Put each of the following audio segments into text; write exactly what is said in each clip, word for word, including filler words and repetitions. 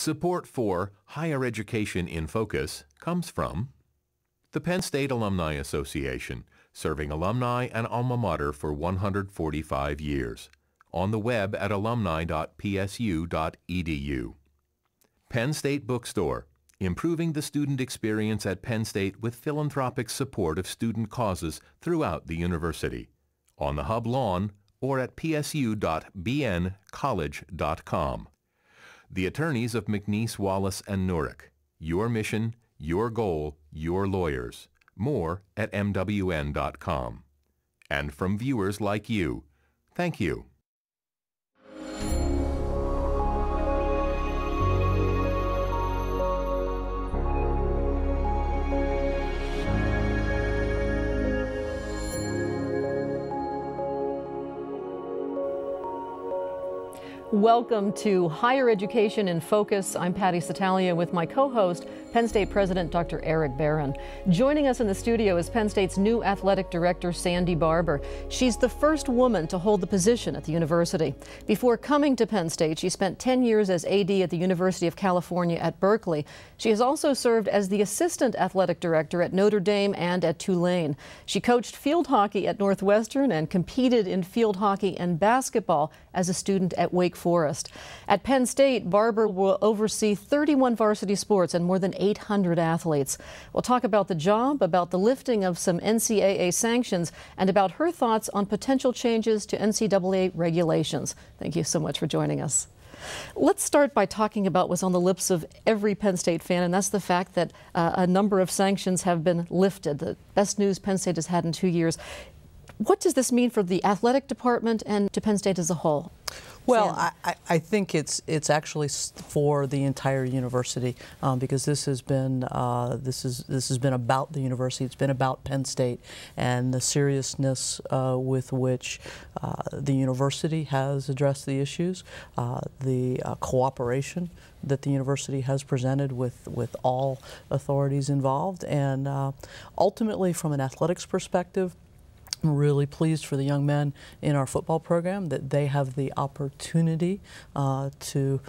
Support for Higher Education in Focus comes from the Penn State Alumni Association, serving alumni and alma mater for one hundred forty-five years. On the web at alumni dot p s u dot e d u. Penn State Bookstore, improving the student experience at Penn State with philanthropic support of student causes throughout the university. On the Hub lawn or at p s u dot b n college dot com. The attorneys of McNees, Wallace, and Nurick. Your mission, your goal, your lawyers. More at m w n dot com. And from viewers like you, thank you. Welcome to Higher Education in Focus. I'm Patty Satalia with my co-host, Penn State President Doctor Eric Barron. Joining us in the studio is Penn State's new athletic director, Sandy Barbour. She's the first woman to hold the position at the university. Before coming to Penn State, she spent ten years as A D at the University of California at Berkeley. She has also served as the assistant athletic director at Notre Dame and at Tulane. She coached field hockey at Northwestern and competed in field hockey and basketball as a student at Wake Forest. At Penn State, Barbour will oversee thirty-one varsity sports and more than eight hundred athletes. We'll talk about the job, about the lifting of some N C double A sanctions, and about her thoughts on potential changes to N C double A regulations. Thank you so much for joining us. Let's start by talking about what's on the lips of every Penn State fan, and that's the fact that uh, a number of sanctions have been lifted. The best news Penn State has had in two years. What does this mean for the athletic department and to Penn State as a whole? Well, I, I think it's it's actually for the entire university, um, because this has been uh, this is this has been about the university. It's been about Penn State and the seriousness uh, with which uh, the university has addressed the issues, uh, the uh, cooperation that the university has presented with with all authorities involved, and uh, ultimately from an athletics perspective. I'm really pleased for the young men in our football program that they have the opportunity uh, to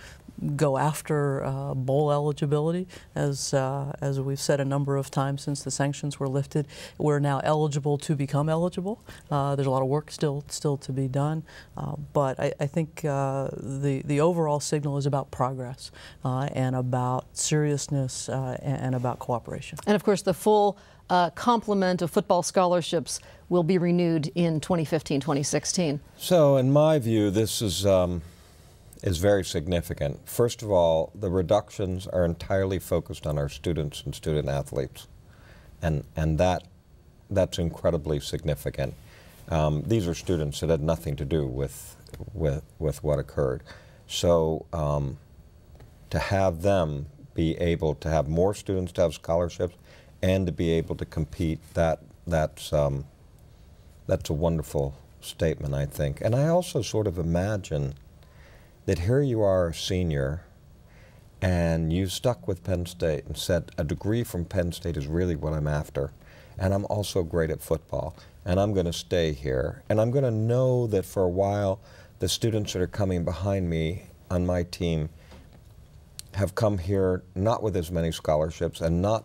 go after uh, bowl eligibility. As uh, as we've said a number of times since the sanctions were lifted, we're now eligible to become eligible. Uh, there's a lot of work still still to be done, uh, but I, I think uh, the the overall signal is about progress uh, and about seriousness uh, and, and about cooperation. And of course, the full uh, complement of football scholarships will be renewed in twenty fifteen twenty sixteen. So, in my view, this is. Um is very significant. First of all, the reductions are entirely focused on our students and student athletes, and and that that's incredibly significant. Um, these are students that had nothing to do with with with what occurred. So um, to have them be able to have more students to have scholarships and to be able to compete, that that's um, that's a wonderful statement, I think. And I also sort of imagine that here you are a senior and you stuck with Penn State and said a degree from Penn State is really what I'm after, and I'm also great at football, and I'm going to stay here, and I'm going to know that for a while the students that are coming behind me on my team have come here not with as many scholarships and not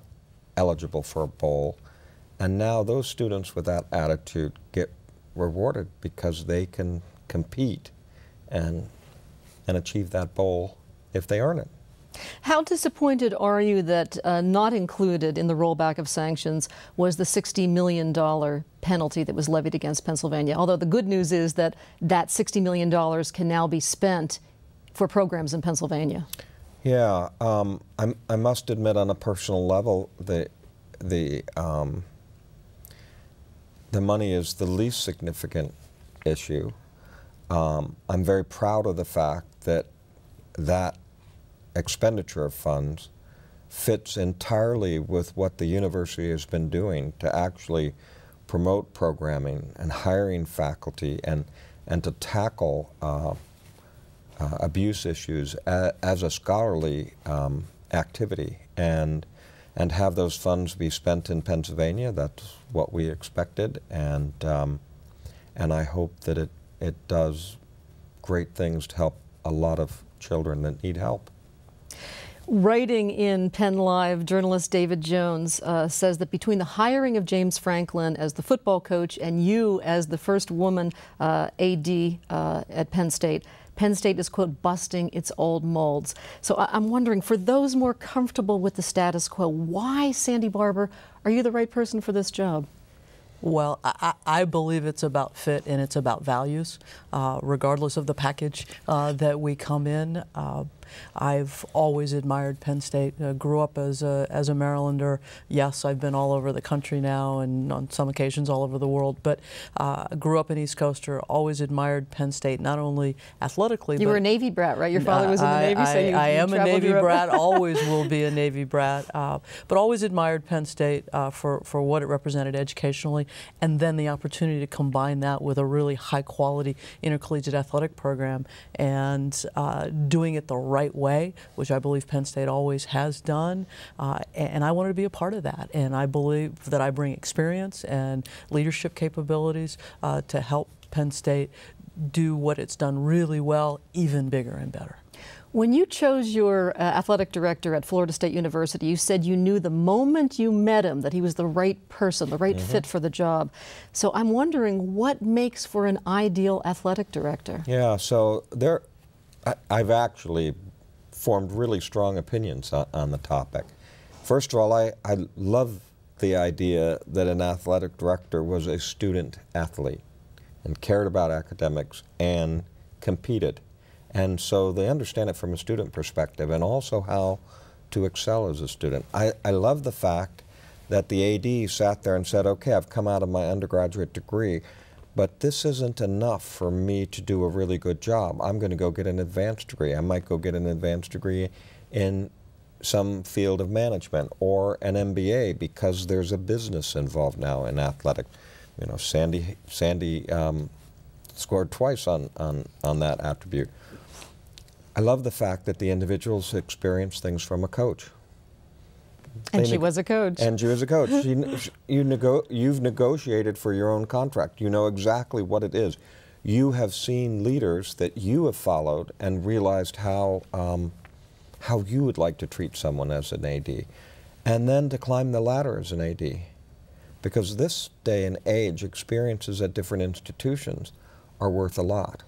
eligible for a bowl, and now those students with that attitude get rewarded because they can compete and and achieve that bowl if they earn it. How disappointed are you that uh, not included in the rollback of sanctions was the sixty million dollar penalty that was levied against Pennsylvania? Although the good news is that that sixty million dollars can now be spent for programs in Pennsylvania. Yeah, um, I'm, I must admit on a personal level the, the, um, the money is the least significant issue. Um, I'm very proud of the fact that that expenditure of funds fits entirely with what the university has been doing to actually promote programming and hiring faculty and, and to tackle uh, uh, abuse issues a, as a scholarly um, activity, and, and have those funds be spent in Pennsylvania. That's what we expected, and, um, and I hope that it It does great things to help a lot of children that need help. Writing in Penn Live, journalist David Jones uh, says that between the hiring of James Franklin as the football coach and you as the first woman uh, A D uh, at Penn State, Penn State is, quote, busting its old molds. So I I'm wondering, for those more comfortable with the status quo, why, Sandy Barbour, are you the right person for this job? Well, I, I believe it's about fit and it's about values, uh, regardless of the package uh, that we come in. Uh, I've always admired Penn State. Uh, grew up as a, as a Marylander. Yes, I've been all over the country now and on some occasions all over the world, but uh, grew up an East Coaster, always admired Penn State, not only athletically. You but were a Navy brat, right? Your father was in the Navy, I, I, so you I you am a Navy brat, always will be a Navy brat, uh, but always admired Penn State uh, for, for what it represented educationally, and then the opportunity to combine that with a really high-quality intercollegiate athletic program and uh, doing it the right way. right way, which I believe Penn State always has done, uh, and I wanted to be a part of that. And I believe that I bring experience and leadership capabilities uh, to help Penn State do what it's done really well, even bigger and better. When you chose your uh, athletic director at Florida State University, you said you knew the moment you met him that he was the right person, the right mm-hmm. fit for the job. So I'm wondering, what makes for an ideal athletic director? Yeah, so there I've actually formed really strong opinions on, on the topic. First of all, I, I love the idea that an athletic director was a student athlete and cared about academics and competed. And so they understand it from a student perspective and also how to excel as a student. I, I love the fact that the A D sat there and said, okay, I've come out of my undergraduate degree, but this isn't enough for me to do a really good job. I'm going to go get an advanced degree. I might go get an advanced degree in some field of management or an M B A, because there's a business involved now in athletics. You know, Sandy, Sandy um, scored twice on, on, on that attribute. I love the fact that the individuals experience things from a coach. And they she was a coach. And she was a coach. She, you nego you've negotiated for your own contract. You know exactly what it is. You have seen leaders that you have followed and realized how, um, how you would like to treat someone as an A D. And then to climb the ladder as an A D. Because this day and age, experiences at different institutions are worth a lot.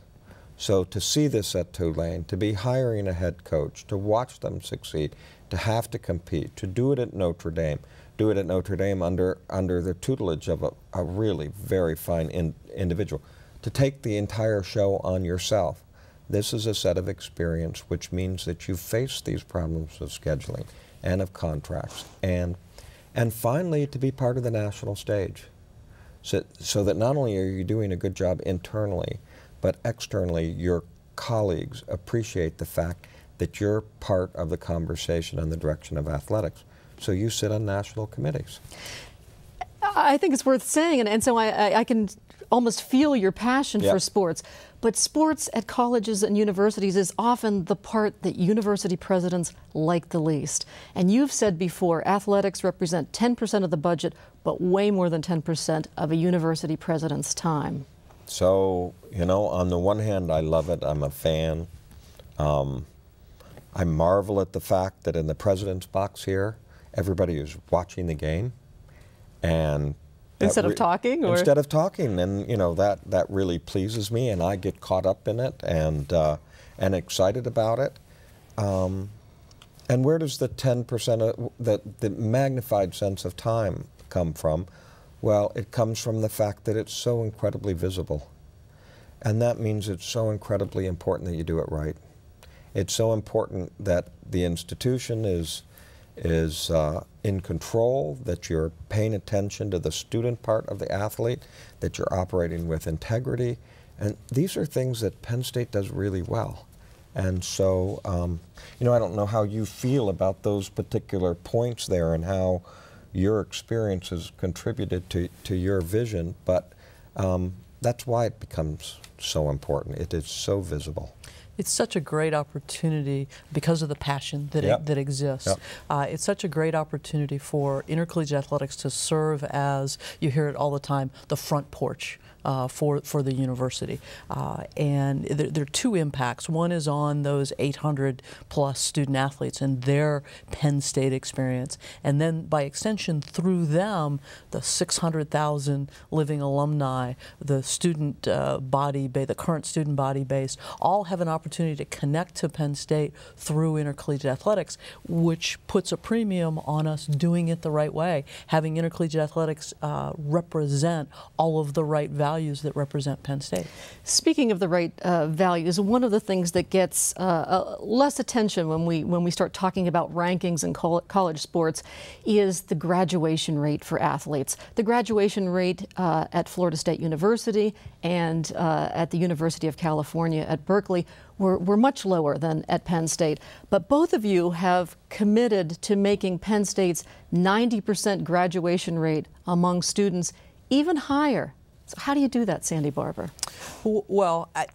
So to see this at Tulane, to be hiring a head coach, to watch them succeed, to have to compete, to do it at Notre Dame, do it at Notre Dame under, under the tutelage of a, a really very fine in, individual, to take the entire show on yourself. This is a set of experience which means that you face these problems of scheduling and of contracts, and, and finally to be part of the national stage. So, so that not only are you doing a good job internally, but externally your colleagues appreciate the fact that you're part of the conversation on the direction of athletics. So you sit on national committees. I think it's worth saying, and, and so I, I can almost feel your passion yep. for sports. But sports at colleges and universities is often the part that university presidents like the least. And you've said before, athletics represent ten percent of the budget, but way more than ten percent of a university president's time. So, you know, on the one hand, I love it. I'm a fan. Um, I marvel at the fact that in the president's box here, everybody is watching the game, and instead of talking, or instead of talking, and you know that that really pleases me, and I get caught up in it and uh, and excited about it. Um, and where does the ten percent, the the magnified sense of time, come from? Well, it comes from the fact that it's so incredibly visible, and that means it's so incredibly important that you do it right. It's so important that the institution is, is uh, in control, that you're paying attention to the student part of the athlete, that you're operating with integrity. And these are things that Penn State does really well. And so, um, you know, I don't know how you feel about those particular points there and how your experience has contributed to, to your vision, but um, that's why it becomes so important. It is so visible. It's such a great opportunity because of the passion that, yep. it, that exists. Yep. Uh, it's such a great opportunity for intercollegiate athletics to serve as, you hear it all the time, the front porch uh, for for the university. Uh, and there, there are two impacts. One is on those eight hundred plus student athletes and their Penn State experience, and then by extension through them, the six hundred thousand living alumni, the student uh, body, the current student body base, all have an opportunity to connect to Penn State through intercollegiate athletics, which puts a premium on us doing it the right way, having intercollegiate athletics uh, represent all of the right values that represent Penn State. Speaking of the right uh, values, one of the things that gets uh, uh, less attention when we when we start talking about rankings in col college sports is the graduation rate for athletes. The graduation rate uh, at Florida State University and uh, at the University of California at Berkeley were, were much lower than at Penn State. But both of you have committed to making Penn State's ninety percent graduation rate among students even higher. So how do you do that, Sandy Barbour? Well, I,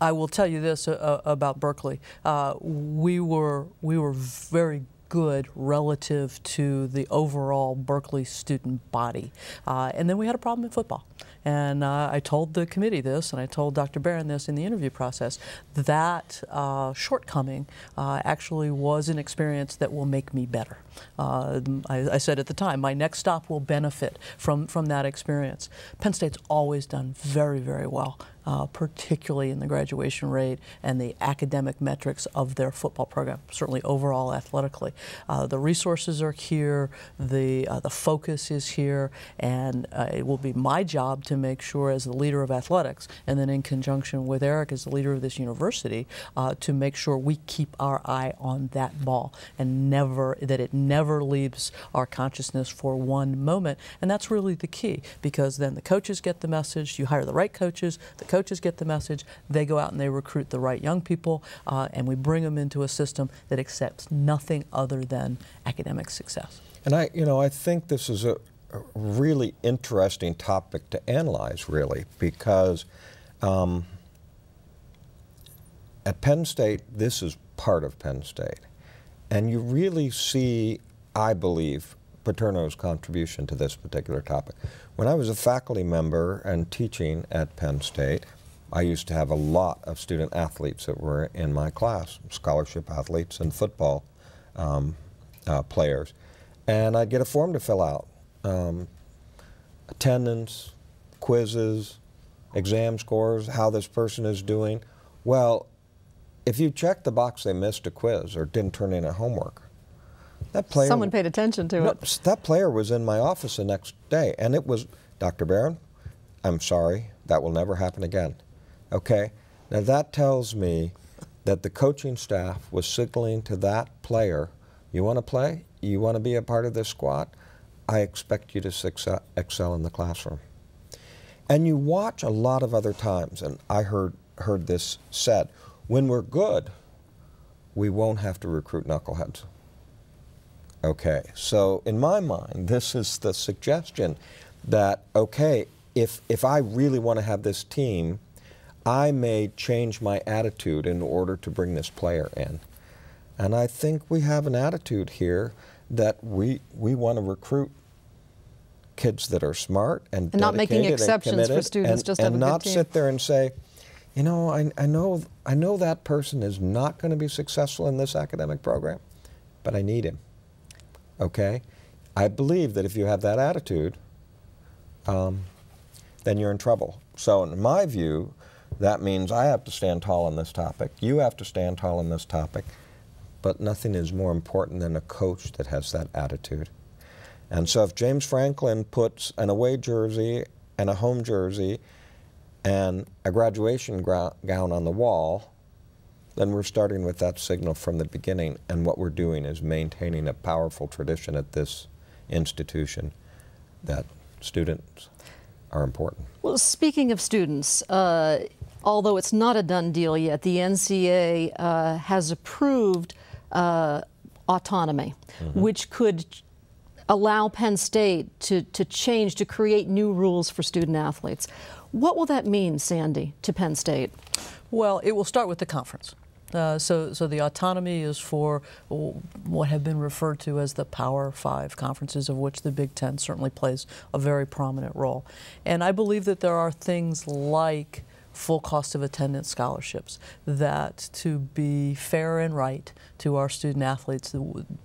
I will tell you this uh, about Berkeley. Uh, we were we were very good relative to the overall Berkeley student body. Uh, and then we had a problem in football. And uh, I told the committee this, and I told Doctor Barron this in the interview process. That uh, shortcoming uh, actually was an experience that will make me better. Uh, I, I said at the time, my next stop will benefit from, from that experience. Penn State's always done very, very well, uh, particularly in the graduation rate and the academic metrics of their football program, certainly overall athletically. Uh, the resources are here, the, uh, the focus is here, and uh, it will be my job to make sure, as the leader of athletics, and then in conjunction with Eric as the leader of this university, uh, to make sure we keep our eye on that ball and never, that it never leaves our consciousness for one moment. And that's really the key, because then the coaches get the message, you hire the right coaches, the coaches Coaches get the message, they go out and they recruit the right young people, uh, and we bring them into a system that accepts nothing other than academic success. And I, you know, I think this is a, a really interesting topic to analyze, really, because um, at Penn State, this is part of Penn State. And you really see, I believe, Paterno's contribution to this particular topic. When I was a faculty member and teaching at Penn State, I used to have a lot of student athletes that were in my class, scholarship athletes and football um, uh, players. And I'd get a form to fill out, um, attendance, quizzes, exam scores, how this person is doing. Well, if you check the box they missed a quiz or didn't turn in a homework, that player, someone paid attention to no, it. That player was in my office the next day, and it was, Doctor Barron, I'm sorry, that will never happen again. Okay? Now that tells me that the coaching staff was signaling to that player, you want to play? You want to be a part of this squad? I expect you to excel in the classroom. And you watch a lot of other times, and I heard, heard this said, when we're good, we won't have to recruit knuckleheads. Okay, so in my mind, this is the suggestion that, okay, if, if I really want to have this team, I may change my attitude in order to bring this player in. And I think we have an attitude here that we, we want to recruit kids that are smart and, and not making exceptions for students, and, just have a good team. And not sit there and say, you know, I, I know, I know that person is not going to be successful in this academic program, but I need him. Okay, I believe that if you have that attitude, um, then you're in trouble. So in my view, that means I have to stand tall on this topic. You have to stand tall on this topic. But nothing is more important than a coach that has that attitude. And so if James Franklin puts an away jersey and a home jersey and a graduation gown on the wall, then we're starting with that signal from the beginning, and what we're doing is maintaining a powerful tradition at this institution that students are important. Well, speaking of students, uh, although it's not a done deal yet, the N C A A uh, has approved uh, autonomy, mm-hmm. which could allow Penn State to, to change, to create new rules for student athletes. What will that mean, Sandy, to Penn State? Well, it will start with the conference. Uh, so, so the autonomy is for what have been referred to as the Power Five conferences, of which the Big Ten certainly plays a very prominent role. And I believe that there are things like full cost of attendance scholarships that, to be fair and right to our student athletes,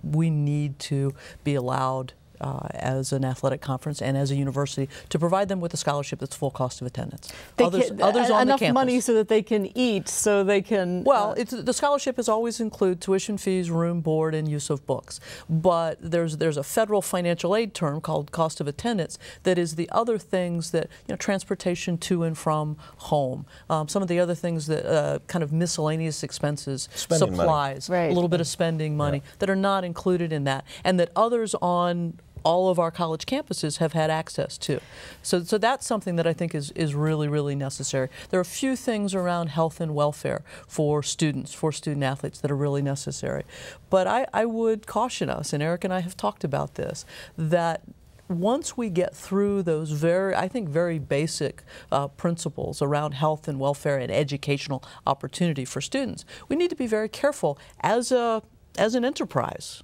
we need to be allowed Uh, as an athletic conference and as a university to provide them with a scholarship that's full cost of attendance. They others, can, others on enough the money so that they can eat, so they can. Well, uh, it's, the scholarship has always included tuition fees, room, board, and use of books. But there's there's a federal financial aid term called cost of attendance that is the other things that, you know, transportation to and from home, um, some of the other things that uh, kind of miscellaneous expenses, spending supplies, right. a little bit of spending money yeah. that are not included in that, and that others on all of our college campuses have had access to. So, so that's something that I think is, is really, really necessary. There are a few things around health and welfare for students, for student athletes, that are really necessary. But I, I would caution us, and Eric and I have talked about this, that once we get through those very, I think, very basic uh, principles around health and welfare and educational opportunity for students, we need to be very careful as a, as an enterprise.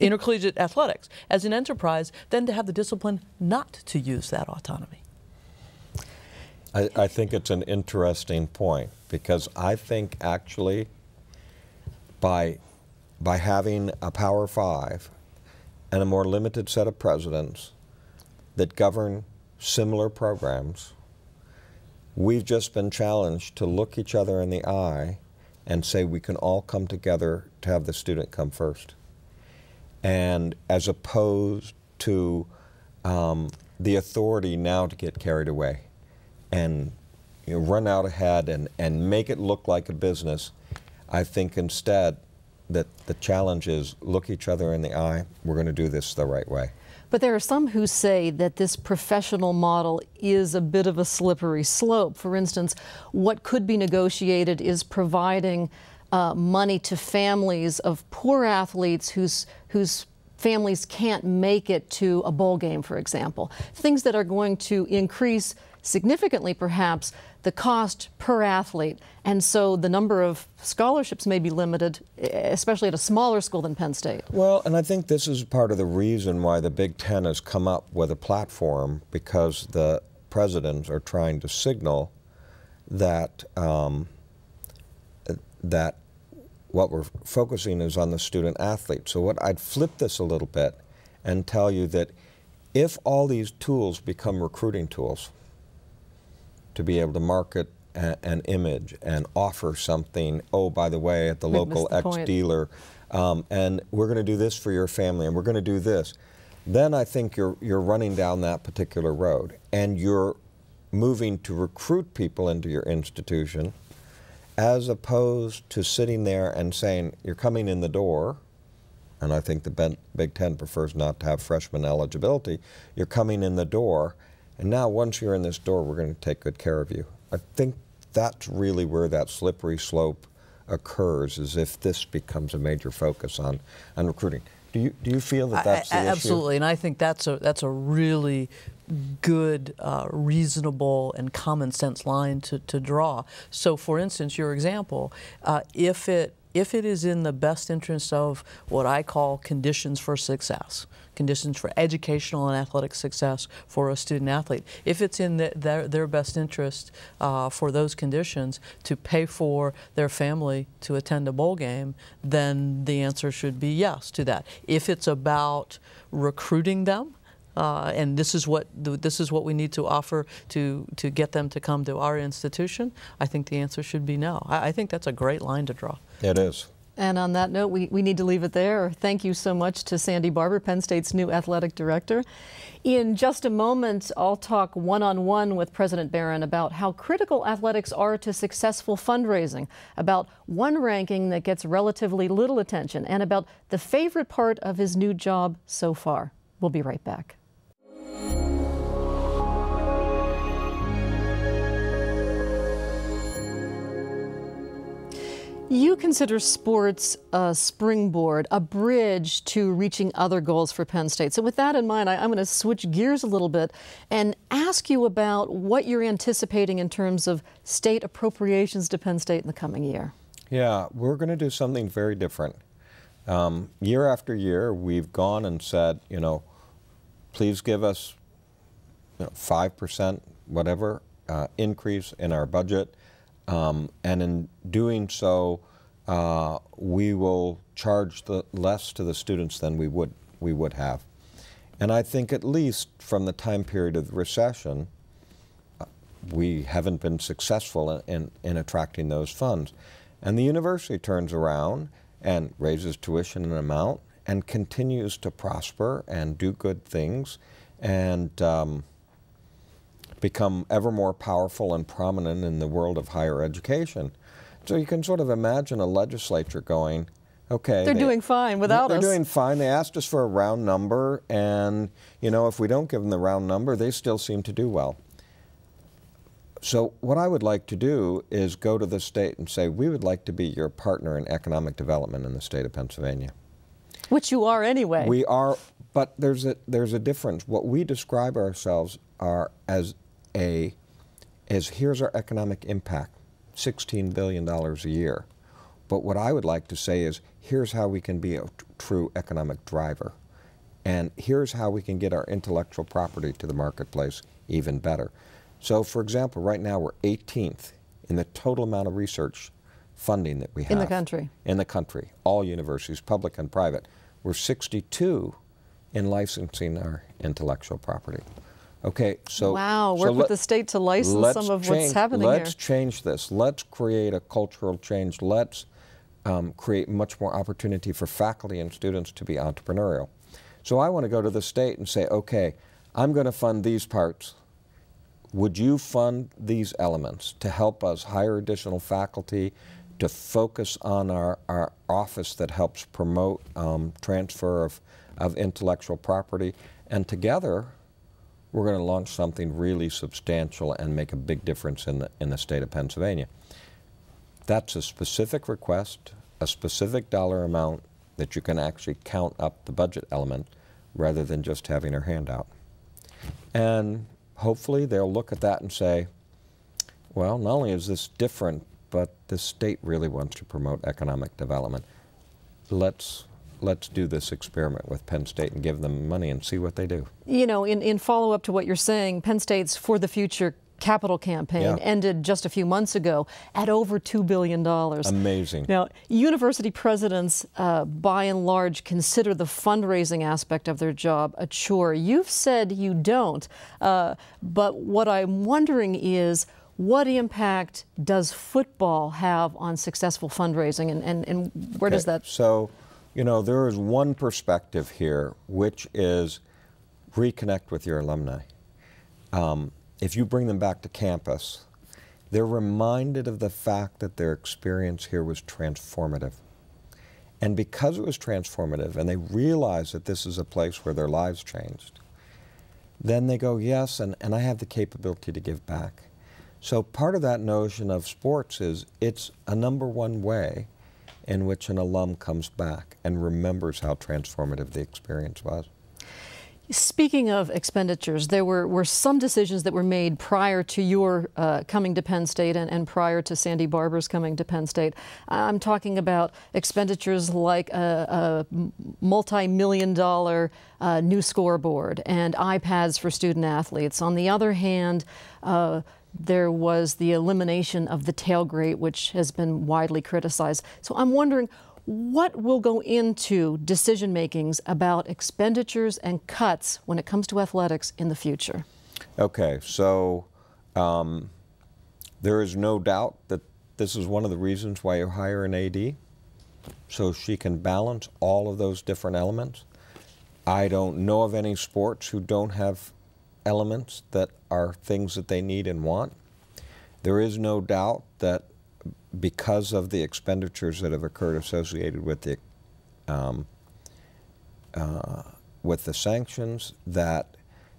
Intercollegiate athletics as an enterprise, then to have the discipline not to use that autonomy. I, I think it's an interesting point, because I think actually by, by having a Power Five and a more limited set of presidents that govern similar programs, we've just been challenged to look each other in the eye and say we can all come together to have the student come first. And as opposed to um, the authority now to get carried away and, you know, run out ahead and, and make it look like a business. I think instead that the challenge is look each other in the eye, we're going to do this the right way. But there are some who say that this professional model is a bit of a slippery slope. For instance, what could be negotiated is providing Uh, money to families of poor athletes whose whose families can't make it to a bowl game, for example. Things that are going to increase significantly, perhaps, the cost per athlete. And so the number of scholarships may be limited, especially at a smaller school than Penn State. Well, and I think this is part of the reason why the Big Ten has come up with a platform, because the presidents are trying to signal that um, that what we're focusing is on the student athlete. So what I'd flip this a little bit and tell you that if all these tools become recruiting tools to be able to market a, an image and offer something, oh, by the way, at the We've local the X point. dealer, um, and we're going to do this for your family, and we're going to do this, then I think you're, you're running down that particular road, and you're moving to recruit people into your institution, as opposed to sitting there and saying, you're coming in the door, and I think the Big Ten prefers not to have freshman eligibility, you're coming in the door, and now once you're in this door, we're going to take good care of you. I think that's really where that slippery slope occurs, is if this becomes a major focus on, on recruiting. Do you, do you feel that that's I, I, the absolutely, issue? And I think that's a, that's a really good, uh, reasonable, and common sense line to, to draw. So, for instance, your example, uh, if it if it is in the best interest of what I call conditions for success, conditions for educational and athletic success for a student athlete, if it's in the, their, their best interest uh, for those conditions to pay for their family to attend a bowl game, then the answer should be yes to that. If it's about recruiting them, Uh, and this is what this is what we need to offer to to get them to come to our institution, I think the answer should be no. I, I think that's a great line to draw. It is. And on that note, we, we need to leave it there. Thank you so much to Sandy Barbour, Penn State's new athletic director. In just a moment, I'll talk one-on-one with President Barron about how critical athletics are to successful fundraising, about one ranking that gets relatively little attention, and about the favorite part of his new job so far. We'll be right back. You consider sports a springboard, a bridge to reaching other goals for Penn State. So with that in mind, I, I'm going to switch gears a little bit and ask you about what you're anticipating in terms of state appropriations to Penn State in the coming year. Yeah, we're going to do something very different. Um, year after year, we've gone and said, you know, please give us you know, five percent, whatever, uh, increase in our budget. Um, and in doing so, uh, we will charge the less to the students than we would, we would have. And I think at least from the time period of the recession, we haven't been successful in, in, in attracting those funds. And the university turns around and raises tuition in amount and continues to prosper and do good things and um, become ever more powerful and prominent in the world of higher education. So you can sort of imagine a legislature going, okay, they're they, doing fine without they're us. They're doing fine. They asked us for a round number, and you know, if we don't give them the round number, they still seem to do well. So what I would like to do is go to the state and say, we would like to be your partner in economic development in the state of Pennsylvania. Which you are anyway. We are, but there's a, there's a difference. What we describe ourselves are as a, is here's our economic impact, sixteen billion dollars a year. But what I would like to say is, here's how we can be a true economic driver. And here's how we can get our intellectual property to the marketplace even better. So, for example, right now we're eighteenth in the total amount of research funding that we have. In the country. In the country. All universities, public and private. We're sixty-two in licensing our intellectual property. Okay, so... Wow, work so with the state to license some of change, what's happening let's here. Let's change this. Let's create a cultural change. Let's um, create much more opportunity for faculty and students to be entrepreneurial. So I want to go to the state and say, okay, I'm going to fund these parts. Would you fund these elements to help us hire additional faculty, to focus on our, our office that helps promote um, transfer of, of intellectual property? And together, we're going to launch something really substantial and make a big difference in the, in the state of Pennsylvania. That's a specific request, a specific dollar amount that you can actually count up the budget element rather than just having our handout. And hopefully they'll look at that and say, well, not only is this different, but the state really wants to promote economic development. Let's, let's do this experiment with Penn State and give them money and see what they do. You know, in, in follow-up to what you're saying, Penn State's For the Future Capital Campaign yeah. ended just a few months ago at over two billion dollars. Amazing. Now, university presidents, uh, by and large, consider the fundraising aspect of their job a chore. You've said you don't, uh, but what I'm wondering is, what impact does football have on successful fundraising, and, and, and where okay. does that... So, you know, there is one perspective here, which is reconnect with your alumni. Um, If you bring them back to campus, they're reminded of the fact that their experience here was transformative. And because it was transformative and they realize that this is a place where their lives changed, then they go, yes, and, and I have the capability to give back. So part of that notion of sports is it's a number one way in which an alum comes back and remembers how transformative the experience was. Speaking of expenditures, there were, were some decisions that were made prior to your uh, coming to Penn State and, and prior to Sandy Barbour's coming to Penn State. I'm talking about expenditures like a, a multi-million dollar uh, new scoreboard and iPads for student athletes. On the other hand, uh, there was the elimination of the tailgate, which has been widely criticized. So I'm wondering, what will go into decision makings about expenditures and cuts when it comes to athletics in the future? Okay, so um, there is no doubt that this is one of the reasons why you hire an A D, so she can balance all of those different elements. I don't know of any sports who don't have elements that are things that they need and want. There is no doubt that because of the expenditures that have occurred associated with the um, uh, with the sanctions, that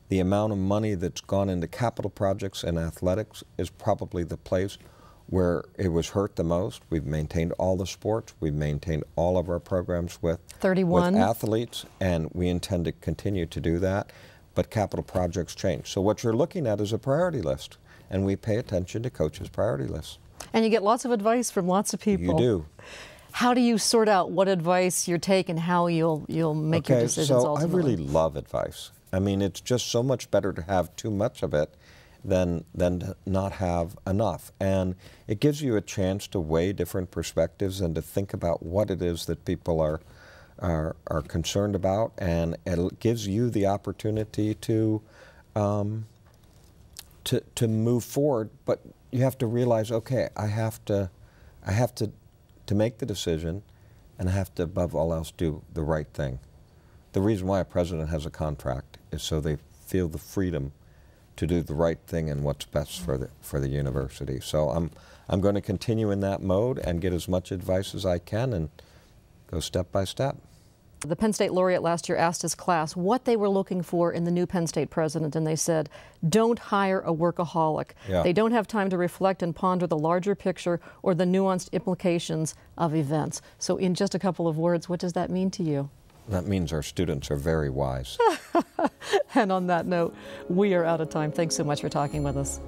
the amount of money that's gone into capital projects and athletics is probably the place where it was hurt the most. We've maintained all the sports. We've maintained all of our programs with thirty-one with athletes, and we intend to continue to do that. But capital projects change. So what you're looking at is a priority list, and we pay attention to coaches' priority lists. And you get lots of advice from lots of people. You do. How do you sort out what advice you take and how you'll you'll make okay, your decisions so ultimately? I really love advice. I mean, it's just so much better to have too much of it than than to not have enough. And it gives you a chance to weigh different perspectives and to think about what it is that people are are, are concerned about, and it gives you the opportunity to um, to to move forward. But you have to realize, okay, I have to I have to to make the decision, and I have to, above all else, do the right thing. The reason why a president has a contract is so they feel the freedom to do the right thing and what's best for the, for the university. So I'm, I'm going to continue in that mode and get as much advice as I can and go step by step. The Penn State laureate last year asked his class what they were looking for in the new Penn State president, and they said, don't hire a workaholic. Yeah. They don't have time to reflect and ponder the larger picture or the nuanced implications of events. So in just a couple of words, what does that mean to you? That means our students are very wise. And on that note, we are out of time. Thanks so much for talking with us.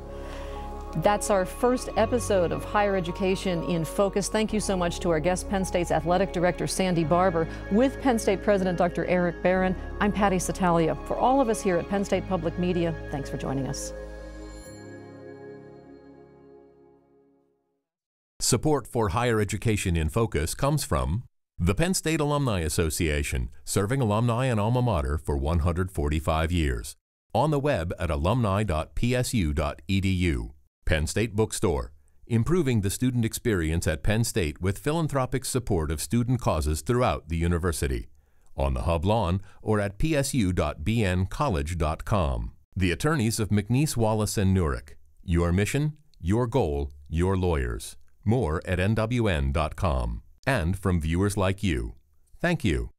That's our first episode of Higher Education in Focus. Thank you so much to our guest, Penn State's Athletic Director, Sandy Barbour, with Penn State President, Doctor Eric Barron. I'm Patty Satalia. For all of us here at Penn State Public Media, thanks for joining us. Support for Higher Education in Focus comes from the Penn State Alumni Association, serving alumni and alma mater for one hundred forty-five years. On the web at alumni dot p s u dot e d u. Penn State Bookstore, improving the student experience at Penn State with philanthropic support of student causes throughout the university. On the Hub lawn or at p s u dot b n college dot com. The attorneys of McNees, Wallace, and Nurick. Your mission, your goal, your lawyers. More at n w n dot com. And from viewers like you. Thank you.